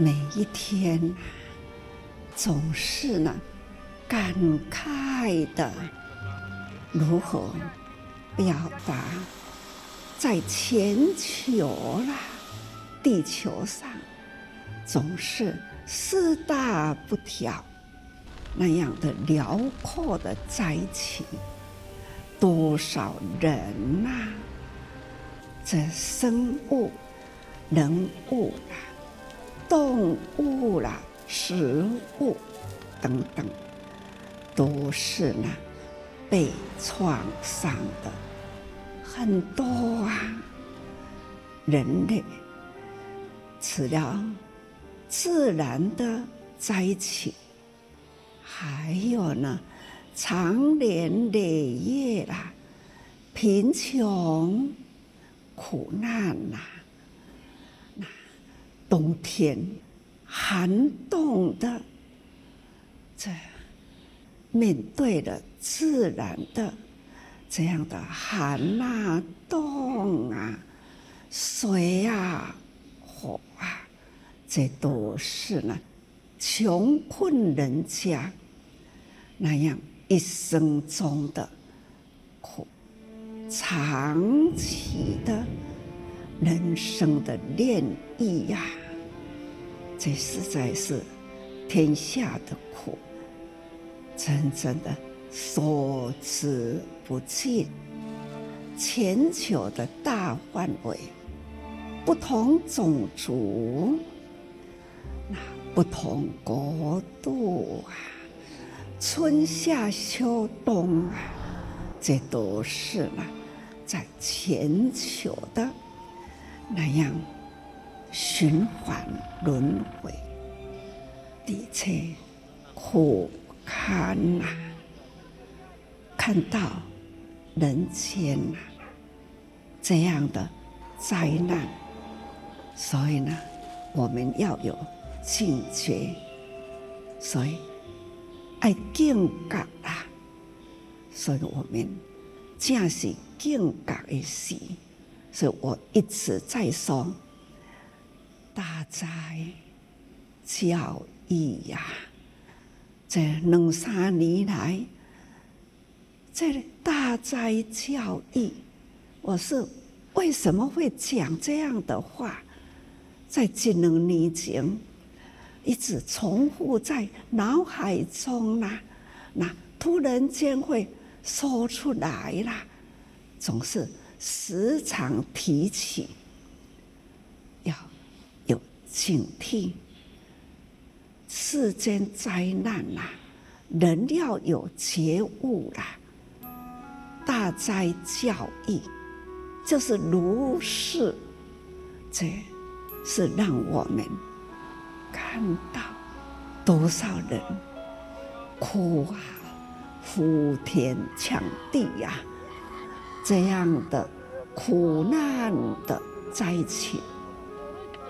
每一天总是感慨的如何表达在全球地球上总是四大不调那样的辽阔的灾情，多少人这生物、人物动物食物等等，都是被创伤的很多人类除了自然的灾情，还有长年累月贫穷苦难冬天寒冻的这面对了自然的这样的寒冻水火这都是穷困人家那样一生中的苦，长期的人生的炼狱这实在是天下的苦，真正的所知不尽。全球的大范围，不同种族、不同国度春夏秋冬这都是在全球的那样循环轮回，的确苦堪看到人间这样的灾难，所以我们要有警觉，所以爱警觉所以我们正是警觉的事。所以我一直在说大灾教育这两三年来这大灾教育，我是为什么会讲这样的话，在这两年前一直重复在脑海中突然间会说出来总是时常提起，要有警惕。世间灾难人要有觉悟大灾教育就是如是，这是让我们看到多少人哭呼天抢地这样的苦难的灾情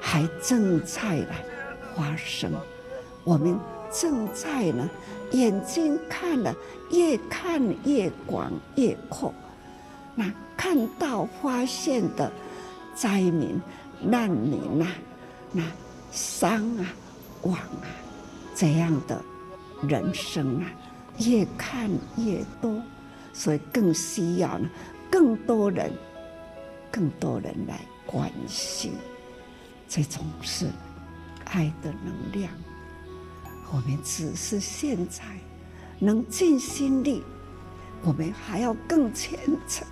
还正在发生，我们正在眼睛看了越看越广越阔，看到发现的灾民难民伤亡这样的人生越看越多，所以更需要更多人来关心，这种是爱的能量。我们只是现在能尽心力，我们还要更虔诚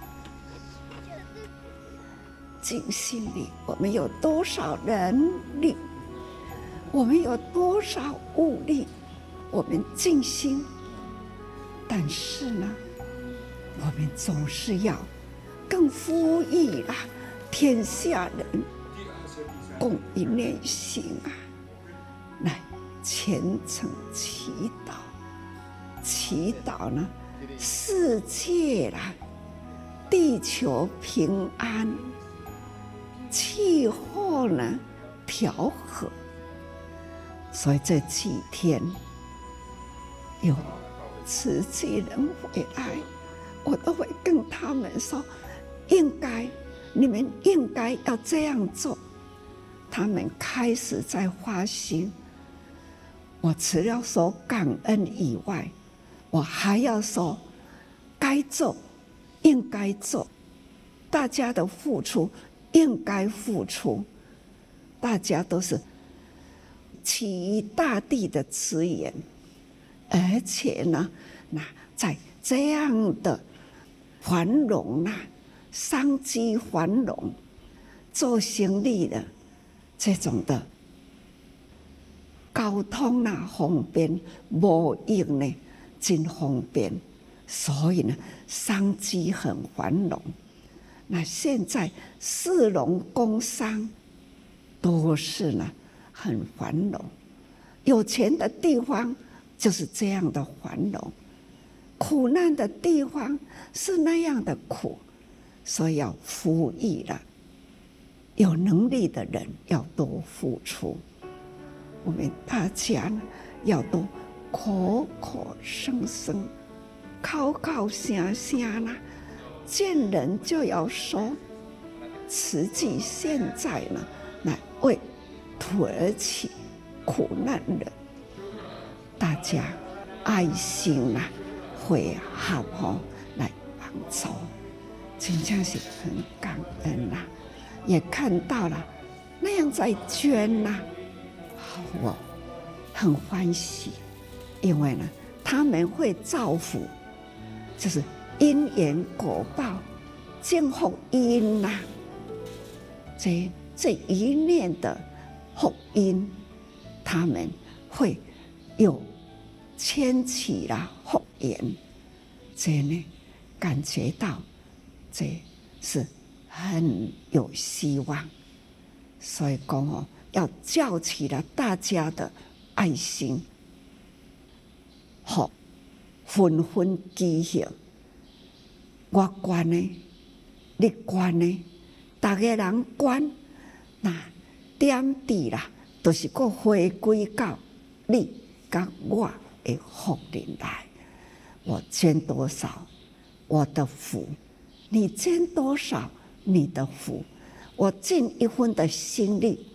尽心力。我们有多少人力，我们有多少物力，我们尽心，但是我们总是要更呼吁天下人共一念心来虔诚祈祷，祈祷世界地球平安，气候调和。所以这几天有慈济人回来，我都会跟他们说，你们应该要这样做。他们开始在发心。我除了说感恩以外，我还要说该做应该做，大家的付出应该付出，大家都是起于大地的慈缘，而且呢，那在这样的繁荣啊，商机繁荣，做生意的这种的交通啊方便，贸易呢真方便，所以呢商机很繁荣。那现在士农工商都是呢很繁荣，有钱的地方就是这样的繁荣，苦难的地方是那样的苦，所以要富裕了。有能力的人要多付出，我们大家呢要多口口声声、口口声声啦，见人就要说。实际现在呢，来为土耳其苦难人，大家爱心啦、会合吼来帮助，真正是很感恩啦、也看到了那样在捐啦、我很欢喜，因为呢他们会造福，就是因缘果报，尽福因啦、这一念的福音，他们会有牵起了福缘，这呢感觉到这是很有希望，所以讲哦，要叫起了大家的爱心，好，纷纷举行，我捐呢，你捐呢，大家人捐，那点滴啦，就是个回归到你跟我的福里来。我捐多少，我的福；你捐多少，你的福。我尽一分的心力，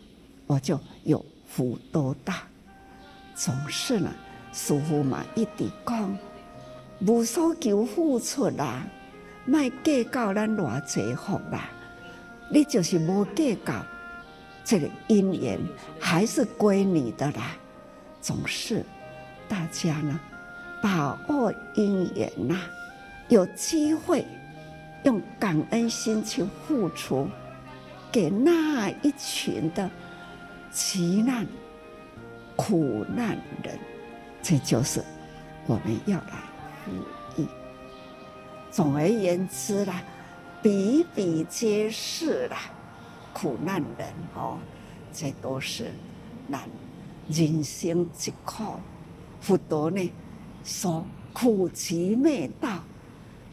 我就有福多大。总是呢，师父嘛一直讲，无所求付出啦，卖计较咱偌济福啦，你就是无计较。这个因缘还是归你的啦，总是大家呢把握因缘呐、有机会用感恩心去付出，给那一群的急难、苦难人，这就是我们要来呼吁。总而言之啦，比比皆是啦。苦难人哦，这都是难人生之苦。佛陀呢说苦其灭道，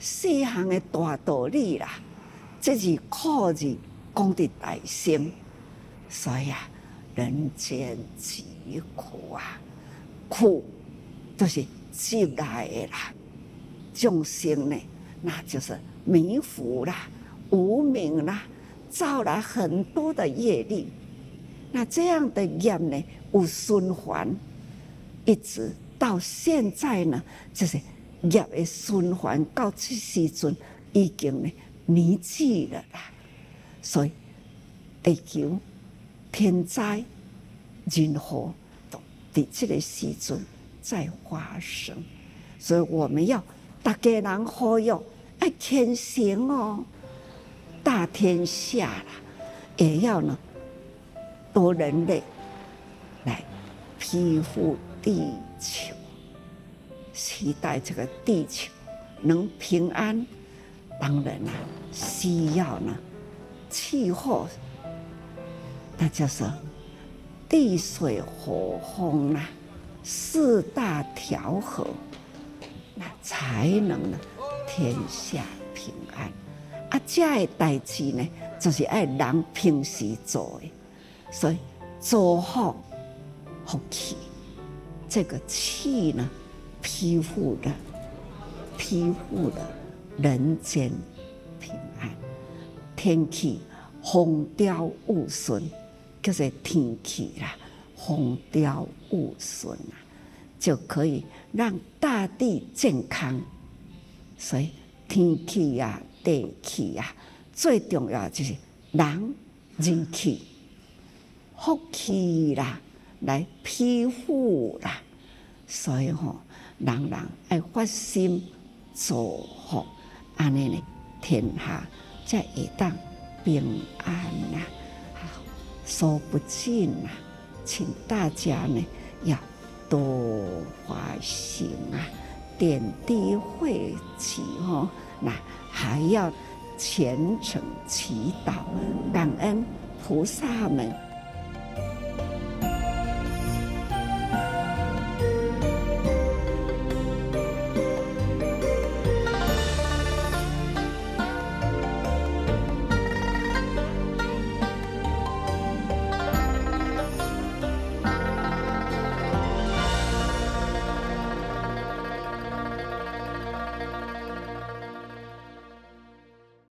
四项的大道理啦，这是苦字讲得大声，所以啊，人间疾苦啊，苦就是积来的啦。众生呢，那就是迷糊啦、无明啦。造了很多的业力，那这样的业呢，无循环，一直到现在呢，就是业的循环到这时阵已经呢年纪了啦。所以地球天灾人祸都在这个时阵在发生，所以我们要大家人好用，要虔诚哦。大天下啦，也要呢，多人类来庇护地球，期待这个地球能平安。当然啦、需要呢气候，那就是地水火风啦、四大调和，那才能呢天下平安。这个代志呢，就是爱人平时做的，所以做好福气，这个气呢，庇护了人间平安。天气风调雨顺，叫做天气啦，风调雨顺啊，就可以让大地健康。所以天气啊、地气啊，最重要就是人气、福气啦，来庇护啦。所以吼、人人爱发心做福，安尼呢，天下才会当平安啦、说不尽啊，请大家呢要多发心啊，点滴慧起哦，那还要虔诚祈祷，感恩菩萨们。